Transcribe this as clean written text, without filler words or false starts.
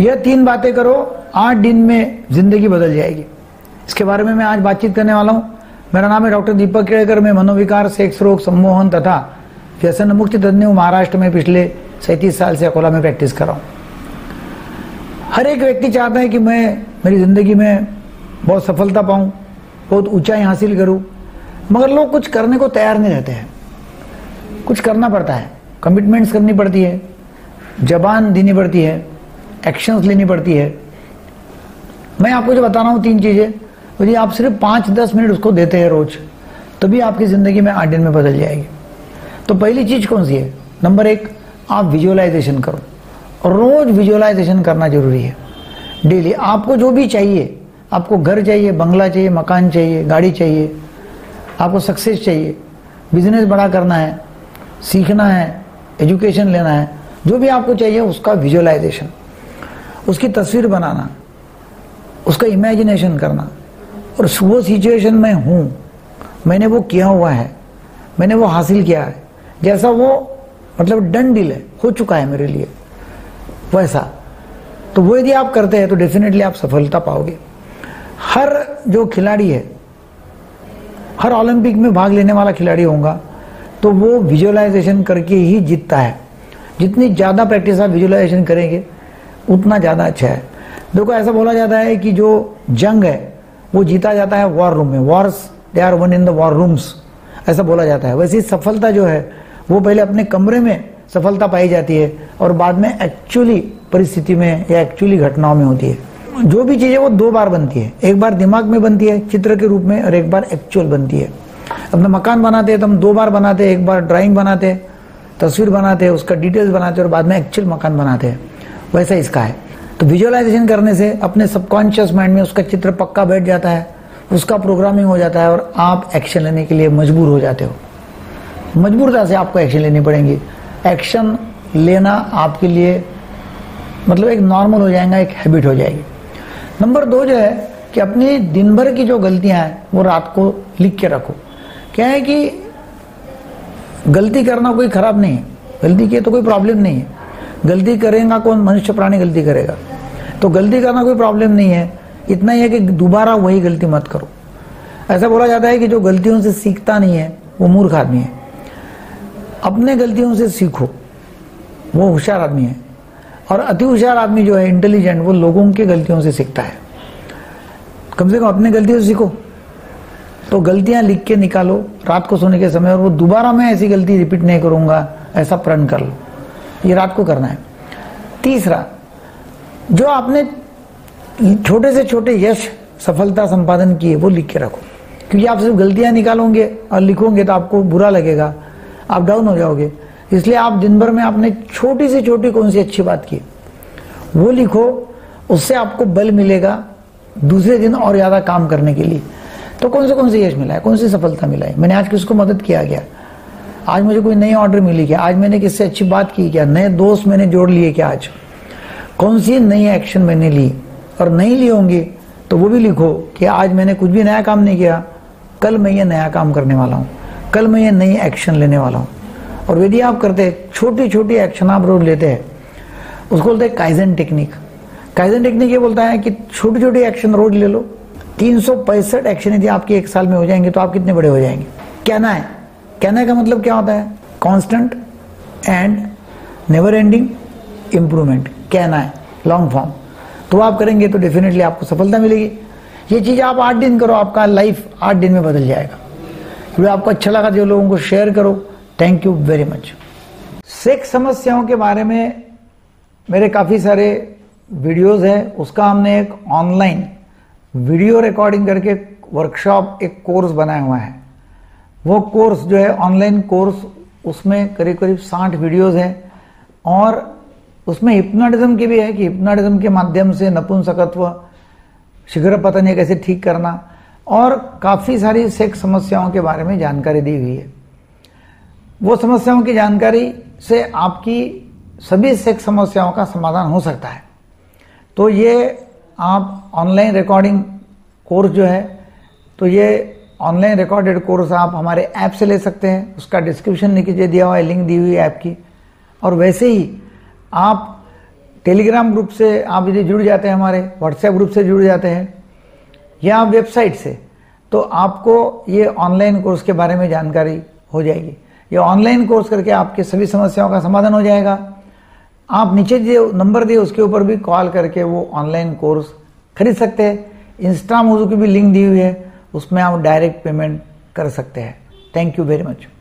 यह 3 बातें करो, 8 दिन में जिंदगी बदल जाएगी। इसके बारे में मैं आज बातचीत करने वाला हूं। मेरा नाम है डॉक्टर दीपक केड़कर। मैं मनोविकार, सेक्स रोग, सम्मोहन तथा व्यसन मुक्त तज्ञ महाराष्ट्र में पिछले 37 साल से अकोला में प्रैक्टिस कर रहा हूं। हर एक व्यक्ति चाहता है कि मैं मेरी जिंदगी में बहुत सफलता पाऊं, बहुत ऊंचाई हासिल करूं, मगर लोग कुछ करने को तैयार नहीं रहते हैं। कुछ करना पड़ता है, कमिटमेंट्स करनी पड़ती है, जबान देनी पड़ती है, एक्शंस लेनी पड़ती है। मैं आपको जो बता रहा हूँ 3 चीज़ें, यदि आप सिर्फ 5-10 मिनट उसको देते हैं रोज, तभी आपकी ज़िंदगी में 8 दिन में बदल जाएगी। तो पहली चीज़ कौन सी है? नंबर 1, आप विजुअलाइजेशन करो। रोज विजुअलाइजेशन करना जरूरी है। डेली आपको जो भी चाहिए, आपको घर चाहिए, बंगला चाहिए, मकान चाहिए, गाड़ी चाहिए, आपको सक्सेस चाहिए, बिजनेस बड़ा करना है, सीखना है, एजुकेशन लेना है, जो भी आपको चाहिए उसका विजुअलाइजेशन, उसकी तस्वीर बनाना, उसका इमेजिनेशन करना, और वो सिचुएशन में हूँ, मैंने वो किया हुआ है, मैंने वो हासिल किया है, जैसा वो मतलब डन डील है, हो चुका है मेरे लिए वैसा। तो वो यदि आप करते हैं तो डेफिनेटली आप सफलता पाओगे। हर जो खिलाड़ी है, हर ओलंपिक में भाग लेने वाला खिलाड़ी होगा तो वो विजुअलाइजेशन करके ही जीतता है। जितनी ज़्यादा प्रैक्टिस आप विजुअलाइजेशन करेंगे उतना ज़्यादा अच्छा है। देखो, ऐसा बोला जाता है कि जो जंग है वो जीता जाता है वॉर रूम में। Wars they are won in the war rooms, ऐसा बोला जाता है। वैसे सफलता जो है वो पहले अपने कमरे में सफलता पाई जाती है और बाद में एक्चुअली परिस्थिति में या एक्चुअली घटनाओं में होती है। जो भी चीज़ें वो 2 बार बनती है, एक बार दिमाग में बनती है चित्र के रूप में और एक बार एक्चुअल बनती है। अपना मकान बनाते हैं तो हम 2 बार बनाते हैं, एक बार ड्राइंग बनाते हैं, तस्वीर बनाते हैं, उसका डिटेल्स बनाते हैं और बाद में एक्चुअल मकान बनाते हैं, वैसा इसका है। तो विजुअलाइजेशन करने से अपने सबकॉन्शियस माइंड में उसका चित्र पक्का बैठ जाता है, उसका प्रोग्रामिंग हो जाता है और आप एक्शन लेने के लिए मजबूर हो जाते हो। मजबूरता से आपको एक्शन लेनी पड़ेगी। एक्शन लेना आपके लिए मतलब एक नॉर्मल हो जाएगा, एक हैबिट हो जाएगी। नंबर 2 जो है कि अपनी दिन भर की जो गलतियाँ हैं वो रात को लिख के रखो। क्या है कि गलती करना कोई खराब नहीं है, गलती की तो कोई प्रॉब्लम नहीं है। गलती करेगा कौन? मनुष्य प्राणी गलती करेगा, तो गलती करना कोई प्रॉब्लम नहीं है। इतना ही है कि दोबारा वही गलती मत करो। ऐसा बोला जाता है कि जो गलतियों से सीखता नहीं है वो मूर्ख आदमी है। अपने गलतियों से सीखो, वो होशियार आदमी है। और अति होशियार आदमी जो है, इंटेलिजेंट, वो लोगों की गलतियों से सीखता है। कम से कम अपने गलतियों से सीखो। तो गलतियां लिख के निकालो रात को सोने के समय, और वो दोबारा मैं ऐसी गलती रिपीट नहीं करूंगा ऐसा प्रण कर लो। ये रात को करना है। तीसरा, जो आपने छोटे से छोटे यश सफलता संपादन किए वो लिख के रखो, क्योंकि आप सिर्फ गलतियां निकालोगे और लिखोगे तो आपको बुरा लगेगा, आप डाउन हो जाओगे। इसलिए आप दिन भर में आपने छोटी से छोटी कौन सी अच्छी बात की वो लिखो, उससे आपको बल मिलेगा दूसरे दिन और ज़्यादा काम करने के लिए। तो कौन से यश मिला है, कौन सी सफलता मिला है, मैंने आज किसको मदद किया गया, आज मुझे कोई नई ऑर्डर मिली क्या, आज मैंने किससे अच्छी बात की क्या, नए दोस्त मैंने जोड़ लिए क्या, आज कौन सी नई एक्शन मैंने ली, और नहीं ली होंगी तो वो भी लिखो कि आज मैंने कुछ भी नया काम नहीं किया, कल मैं ये नया काम करने वाला हूँ, कल मैं ये नई एक्शन लेने वाला हूँ। और यदि आप करते हैं छोटी छोटी एक्शन आप रोज लेते हैं, उसको बोलते हैं काइजन टेक्निक। काइजन टेक्निक ये बोलता है कि छोटी छोटी एक्शन रोज ले लो। 365 एक्शन यदि आपके एक साल में हो जाएंगे तो आप कितने बड़े हो जाएंगे। कहना है, कहना का मतलब क्या होता है? Constant and never ending improvement, कहना है लॉन्ग फॉर्म। तो आप करेंगे तो डेफिनेटली आपको सफलता मिलेगी। ये चीज़ आप 8 दिन करो, आपका लाइफ 8 दिन में बदल जाएगा। वीडियो आपको अच्छा लगा जो लोगों को शेयर करो। Thank you very much. Sex समस्याओं के बारे में मेरे काफ़ी सारे वीडियोज़ हैं, उसका हमने एक ऑनलाइन वीडियो रिकॉर्डिंग करके वर्कशॉप, एक कोर्स बनाया हुआ है। वो कोर्स जो है ऑनलाइन कोर्स, उसमें करीब करीब 60 वीडियोज़ हैं और उसमें हिप्नोटिज्म की भी है कि हिप्नोटिज्म के माध्यम से नपुंसकत्व, शीघ्र पतन ये कैसे ठीक करना, और काफ़ी सारी सेक्स समस्याओं के बारे में जानकारी दी हुई है। वो समस्याओं की जानकारी से आपकी सभी सेक्स समस्याओं का समाधान हो सकता है। तो ये आप ऑनलाइन रिकॉर्डिंग कोर्स जो है, तो ये ऑनलाइन रिकॉर्डेड कोर्स आप हमारे ऐप से ले सकते हैं। उसका डिस्क्रिप्शन नीचे दिया हुआ है, लिंक दी हुई है ऐप की। और वैसे ही आप टेलीग्राम ग्रुप से आप यदि जुड़ जाते हैं, हमारे व्हाट्सएप ग्रुप से जुड़ जाते हैं या वेबसाइट से, तो आपको ये ऑनलाइन कोर्स के बारे में जानकारी हो जाएगी। ये ऑनलाइन कोर्स करके आपके सभी समस्याओं का समाधान हो जाएगा। आप नीचे जो नंबर दिए उसके ऊपर भी कॉल करके वो ऑनलाइन कोर्स खरीद सकते हैं। इंस्टा मोजू की भी लिंक दी हुई है, उसमें आप डायरेक्ट पेमेंट कर सकते हैं। Thank you very much.